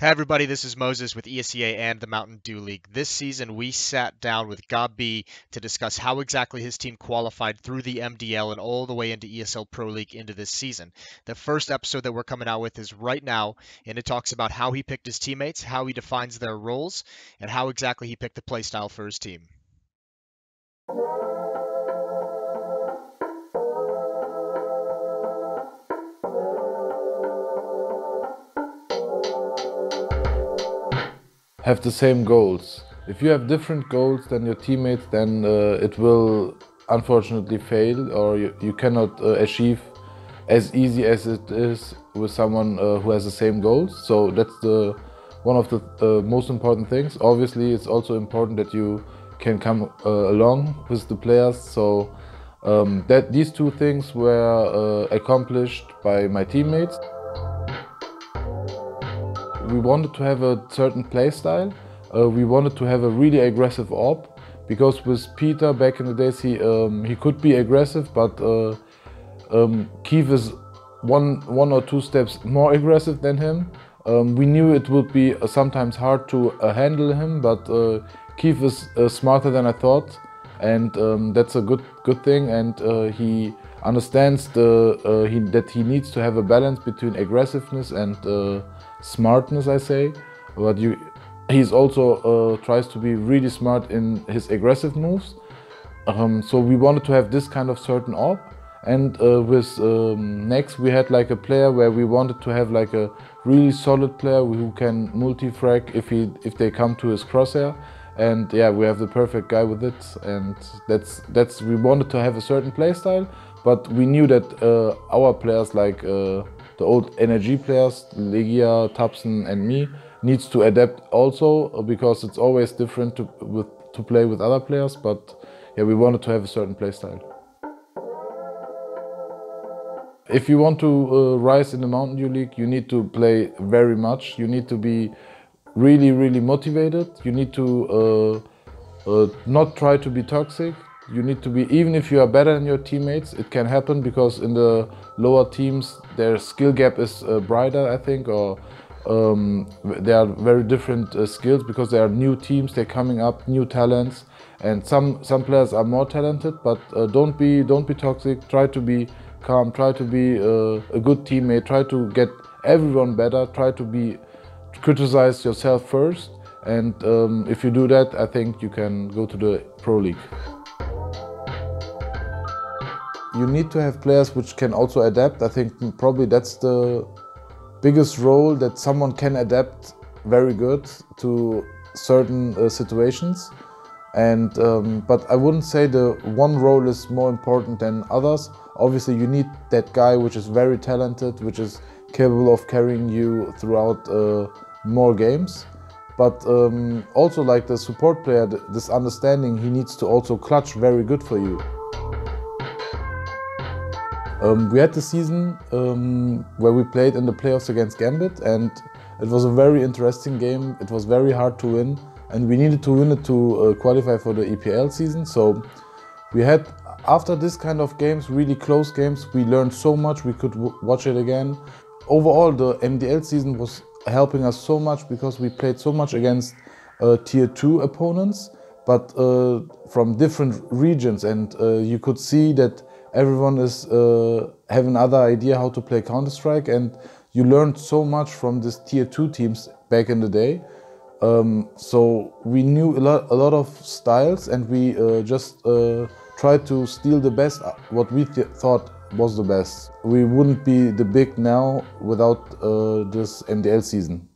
Hey everybody, this is Moses with ESEA and the Mountain Dew League. This season, we sat down with Gob B to discuss how exactly his team qualified through the MDL and all the way into ESL Pro League into this season. The first episode that we're coming out with is right now, and it talks about how he picked his teammates, how he defines their roles, and how exactly he picked the playstyle for his team. Have the same goals. If you have different goals than your teammates, then it will unfortunately fail, or you cannot achieve as easy as it is with someone who has the same goals. So that's one of the most important things. Obviously, it's also important that you can come along with the players. So that these two things were accomplished by my teammates. We wanted to have a certain playstyle. We wanted to have a really aggressive AWP, because with Peter back in the days, he could be aggressive, but Keith is one or two steps more aggressive than him. We knew it would be sometimes hard to handle him, but Keith is smarter than I thought, and that's a good thing. And he understands that he needs to have a balance between aggressiveness and smartness, I say, but he's also tries to be really smart in his aggressive moves. So we wanted to have this kind of certain AWP, and with Nex we had like a player where we wanted to have like a really solid player who can multi-frag if they come to his crosshair, and yeah, we have the perfect guy with it, and that's we wanted to have a certain playstyle, but we knew that our players like the old NRG players, Legia, Tupsen and me, needs to adapt also, because it's always different to play with other players, but yeah, we wanted to have a certain playstyle. If you want to rise in the Mountain Dew League, you need to play very much. You need to be really, really motivated. You need to not try to be toxic. You need to be, even if you are better than your teammates, it can happen, because in the lower teams their skill gap is brighter, I think, or they are very different skills, because they are new teams, they're coming up, new talents, and some players are more talented, but don't be toxic. Try to be calm, try to be a good teammate, try to get everyone better, try to be criticize yourself first, and if you do that, I think you can go to the Pro League. You need to have players which can also adapt. I think probably that's the biggest role, that someone can adapt very good to certain situations. And but I wouldn't say the one role is more important than others. Obviously, you need that guy which is very talented, which is capable of carrying you throughout more games. But also like the support player, this understanding, he needs to also clutch very good for you. We had the season where we played in the playoffs against Gambit, and it was a very interesting game. It was very hard to win, and we needed to win it to qualify for the EPL season. So we had, after this kind of games, really close games, we learned so much. We could watch it again. Overall, the MDL season was helping us so much, because we played so much against tier 2 opponents, but from different regions, and you could see that everyone is have another idea how to play Counter-Strike, and you learned so much from these tier 2 teams back in the day. So we knew a lot of styles, and we just tried to steal the best, what we thought was the best. We wouldn't be the big now without this MDL season.